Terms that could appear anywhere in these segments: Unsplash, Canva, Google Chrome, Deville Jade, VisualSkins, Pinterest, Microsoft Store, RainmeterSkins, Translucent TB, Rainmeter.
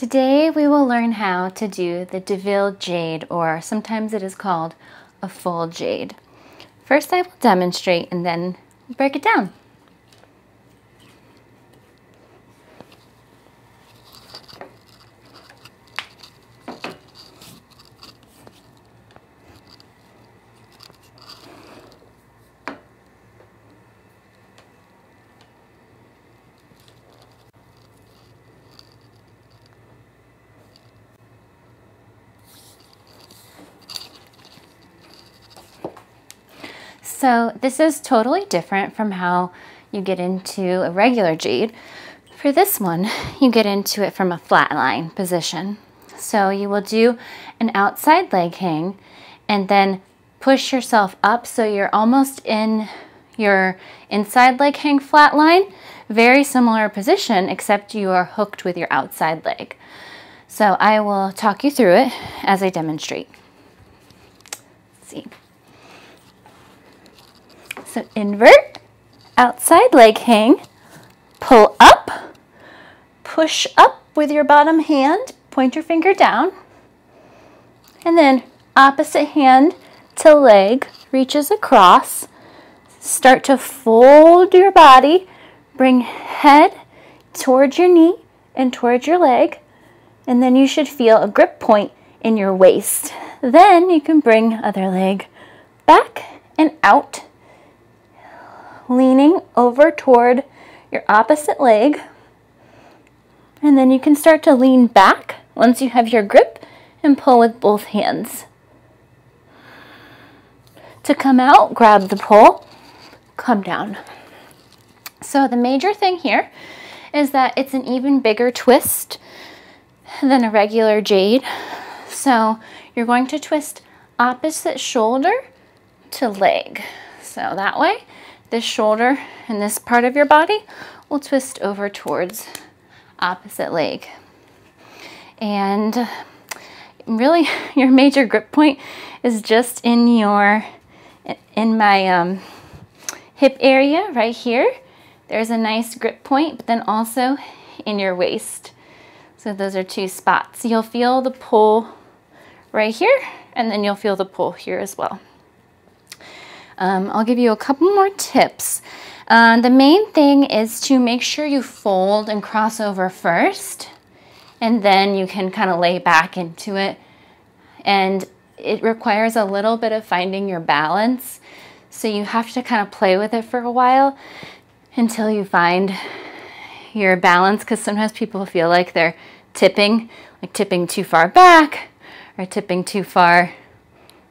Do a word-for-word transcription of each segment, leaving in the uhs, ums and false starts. Today we will learn how to do the Deville jade, or sometimes it is called a full jade. First I will demonstrate and then break it down. So this is totally different from how you get into a regular jade. For this one, you get into it from a flat line position. So you will do an outside leg hang and then push yourself up so you're almost in your inside leg hang flat line. Very similar position, except you are hooked with your outside leg. So I will talk you through it as I demonstrate. Let's see. So invert, outside leg hang, pull up, push up with your bottom hand, point your finger down, and then opposite hand to leg reaches across. Start to fold your body, bring head towards your knee and towards your leg, and then you should feel a grip point in your waist. Then you can bring other leg back and out, leaning over toward your opposite leg, and then you can start to lean back once you have your grip and pull with both hands. To come out, grab the pole, come down. So the major thing here is that it's an even bigger twist than a regular jade. So you're going to twist opposite shoulder to leg. So that way, this shoulder and this part of your body will twist over towards opposite leg. And really your major grip point is just in your, in my um, hip area right here. There's a nice grip point, but then also in your waist. So those are two spots. You'll feel the pull right here, and then you'll feel the pull here as well. Um, I'll give you a couple more tips. Uh, the main thing is to make sure you fold and cross over first, and then you can kind of lay back into it. And it requires a little bit of finding your balance. So you have to kind of play with it for a while until you find your balance, because sometimes people feel like they're tipping, like tipping too far back or tipping too far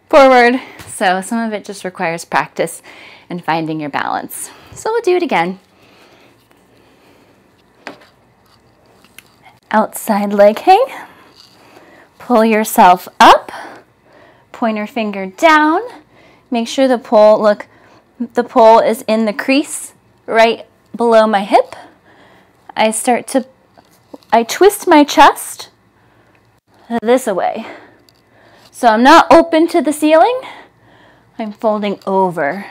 forward. So some of it just requires practice and finding your balance. So we'll do it again. Outside leg hang, pull yourself up, pointer finger down. Make sure the pole, look, the pole is in the crease right below my hip. I start to, I twist my chest this away. So I'm not open to the ceiling, I'm folding over,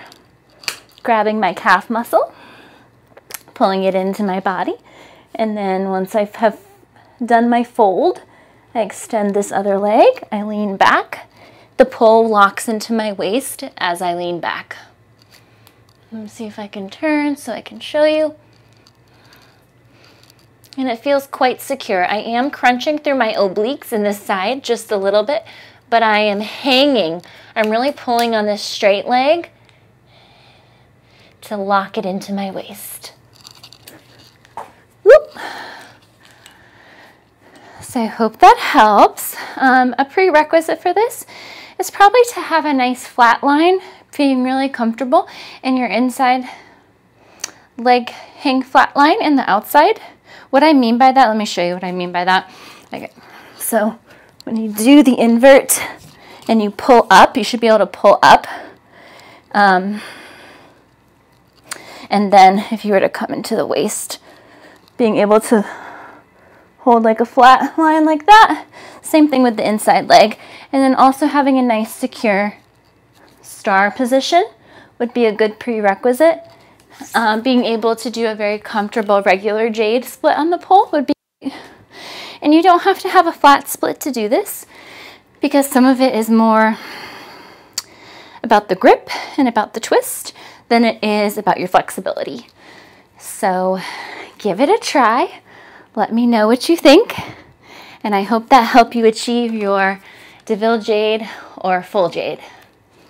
grabbing my calf muscle, pulling it into my body, and then once I have done my fold, I extend this other leg, I lean back, the pull locks into my waist as I lean back. Let me see if I can turn so I can show you. And it feels quite secure. I am crunching through my obliques in this side just a little bit, but I am hanging. I'm really pulling on this straight leg to lock it into my waist. Whoop. So I hope that helps. Um, a prerequisite for this is probably to have a nice flat line, being really comfortable in your inside leg hang flat line and the outside. What I mean by that, let me show you what I mean by that. Okay, so when you do the invert and you pull up, you should be able to pull up. Um, and then if you were to come into the waist, being able to hold like a flat line like that, same thing with the inside leg. And then also having a nice secure star position would be a good prerequisite. Um, being able to do a very comfortable regular jade split on the pole would be, And you don't have to have a flat split to do this, because some of it is more about the grip and about the twist than it is about your flexibility. So give it a try. Let me know what you think. And I hope that helped you achieve your Deville Jade or full Jade.